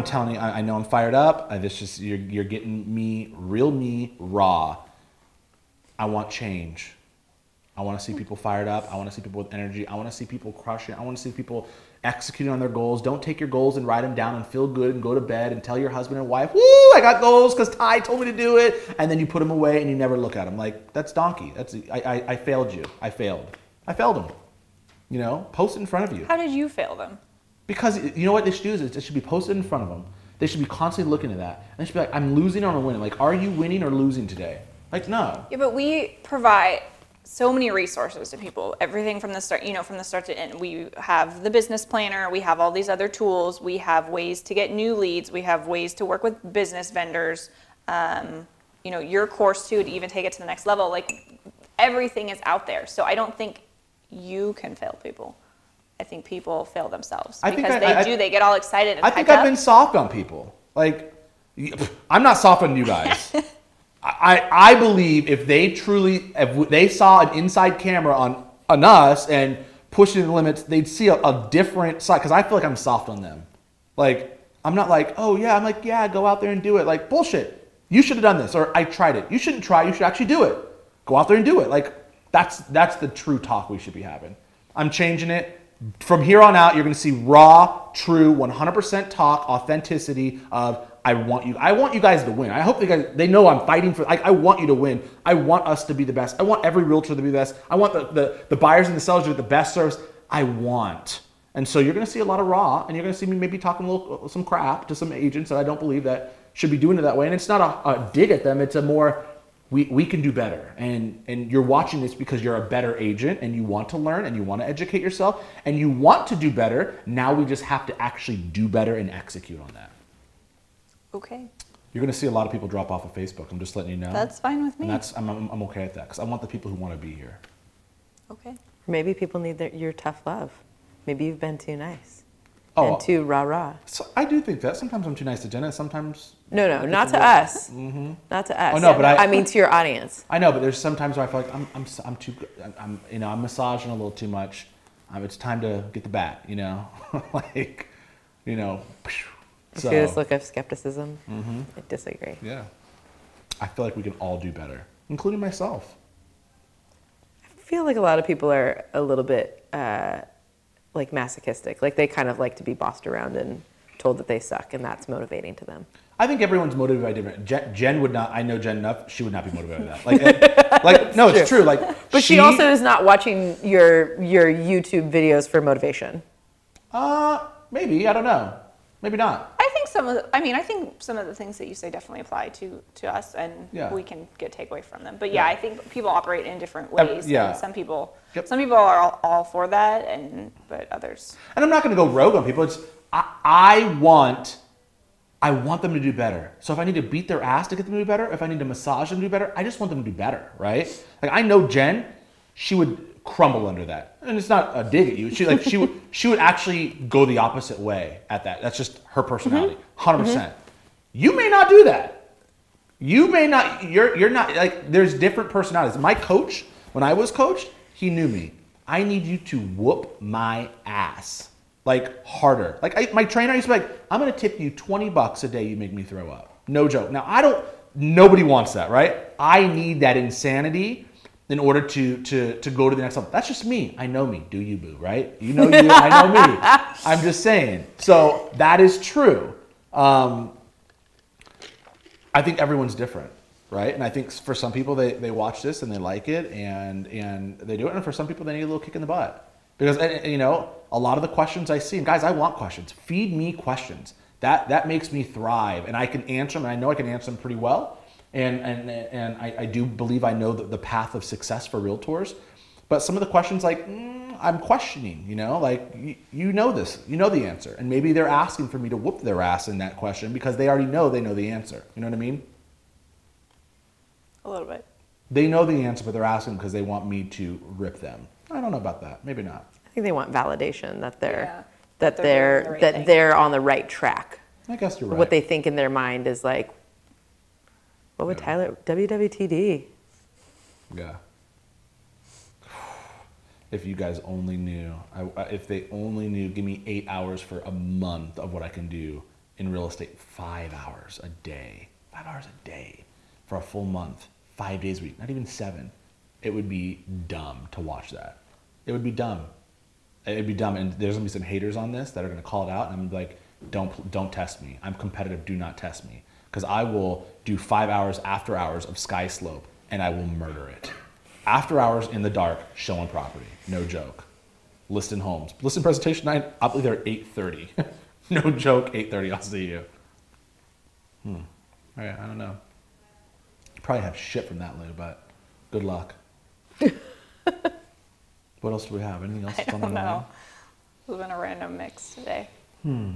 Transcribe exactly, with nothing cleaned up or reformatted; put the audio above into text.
I'm telling you, I, I know I'm fired up. I, this just you're, you're getting me, real me, raw. I want change. I want to see people fired up. I want to see people with energy. I want to see people crushing. I want to see people executing on their goals. Don't take your goals and write them down and feel good and go to bed and tell your husband and wife, woo, I got goals because Ty told me to do it. And then you put them away and you never look at them. Like, that's donkey. That's, I, I, I failed you. I failed. I failed them. You know, post it in front of you. How did you fail them? Because you know what they should do is it should be posted in front of them. They should be constantly looking at that. And they should be like, I'm losing or I'm winning. Like, are you winning or losing today? Like, no. Yeah, but we provide so many resources to people, everything from the start, you know, from the start to end. We have the business planner, we have all these other tools, we have ways to get new leads, we have ways to work with business vendors, um, you know, your course too, to even take it to the next level. Like, everything is out there. So I don't think you can fail people. I think people fail themselves I because think I, they I, do, I, they get all excited. And I think I've up. been soft on people. Like, I'm not soft on you guys. I, I believe if they truly, if they saw an inside camera on, on us and pushing the limits, they'd see a, a different side. Cause I feel like I'm soft on them. Like, I'm not like, oh yeah, I'm like, yeah, go out there and do it. Like, bullshit. You should have done this. Or I tried it. You shouldn't try. You should actually do it. Go out there and do it. Like, that's, that's the true talk we should be having. I'm changing it. From here on out, you're going to see raw, true, one hundred percent talk, authenticity of, I want you. I want you guys to win. I hope you guys, they know I'm fighting for, I, I want you to win. I want us to be the best. I want every realtor to be the best. I want the, the, the buyers and the sellers to get the best service. I want. And so you're going to see a lot of raw, and you're going to see me maybe talking a little, some crap to some agents that I don't believe that should be doing it that way. And it's not a, a dig at them. It's a more, we, we can do better. And, and you're watching this because you're a better agent and you want to learn and you want to educate yourself and you want to do better. Now we just have to actually do better and execute on that. Okay. You're going to see a lot of people drop off of Facebook. I'm just letting you know. That's fine with me. And that's, I'm, I'm, I'm okay at that because I want the people who want to be here. Okay. Maybe people need their, your tough love. Maybe you've been too nice. Oh. And too rah-rah. So I do think that. Sometimes I'm too nice to Jenna. Sometimes... No, no, not to us. Mm-hmm. Not to us. Oh, no, but I, I mean to your audience. I know, but there's sometimes where I feel like I'm, I'm, I'm too, I'm, you know, I'm massaging a little too much. Um, it's time to get the bat, you know? Like, you know... So, I see this look of skepticism. Mm-hmm. I disagree. Yeah. I feel like we can all do better, including myself. I feel like a lot of people are a little bit uh, like masochistic. Like they kind of like to be bossed around and told that they suck, and that's motivating to them. I think everyone's motivated by different. Jen, Jen would not, I know Jen enough, she would not be motivated by that. Like, it, like no, true. It's true. Like, But she, she also is not watching your, your YouTube videos for motivation. Uh, maybe, I don't know. Maybe not. I think some of the, I mean, I think some of the things that you say definitely apply to, to us, and yeah. we can get takeaway from them. But yeah, yeah, I think people operate in different ways. Uh, yeah. Some people, yep. some people are all, all for that, and but others. And I'm not going to go rogue on people. It's I, I want, I want them to do better. So if I need to beat their ass to get them to do better, if I need to massage them to do better, I just want them to do better, right? Like I know Jen, she would crumble under that, and it's not a dig at you. She like she would she would actually go the opposite way at that. That's just her personality, hundred mm-hmm. percent. Mm-hmm. You may not do that. You may not. You're you're not like. There's different personalities. My coach, when I was coached, he knew me. I need you to whoop my ass like harder. Like I, my trainer used to be like, I'm gonna tip you twenty bucks a day. You make me throw up. No joke. Now I don't. Nobody wants that, right? I need that insanity in order to, to, to go to the next level. That's just me. I know me. Do you, boo, right? You know you, I know me. I'm just saying. So that is true. Um, I think everyone's different, right? And I think for some people, they, they watch this and they like it and, and they do it. And for some people, they need a little kick in the butt. Because, you know, a lot of the questions I see, and guys, I want questions. Feed me questions. That, that makes me thrive. And I can answer them, and I know I can answer them pretty well. And, and, and I, I do believe I know the, the path of success for realtors, but some of the questions like, mm, I'm questioning, you know, like you, you know this, you know the answer. And maybe they're asking for me to whoop their ass in that question because they already know they know the answer. You know what I mean? A little bit. They know the answer, but they're asking because they want me to rip them. I don't know about that. Maybe not. I think they want validation that they're, yeah, that they're, they're, the right that thing. they're on the right track. I guess you're right. What they think in their mind is like, what would yeah. Tyler, W W T D? Yeah. If you guys only knew, I, if they only knew, give me eight hours for a month of what I can do in real estate five hours a day, five hours a day for a full month, five days a week, not even seven, it would be dumb to watch that. It would be dumb. It'd be dumb. And there's gonna be some haters on this that are gonna call it out, and I'm like, don't, don't test me. I'm competitive, do not test me. Because I will do five hours after hours of Sky Slope and I will murder it. After hours in the dark, showing property, no joke. Listing homes, listing presentation night, I'll be there at eight thirty. No joke, eight thirty, I'll see you. Hmm, all right, I don't know. You probably have shit from that, Lou, but good luck. What else do we have? Anything else that's on the mind? I don't know. It's been a random mix today. Hmm.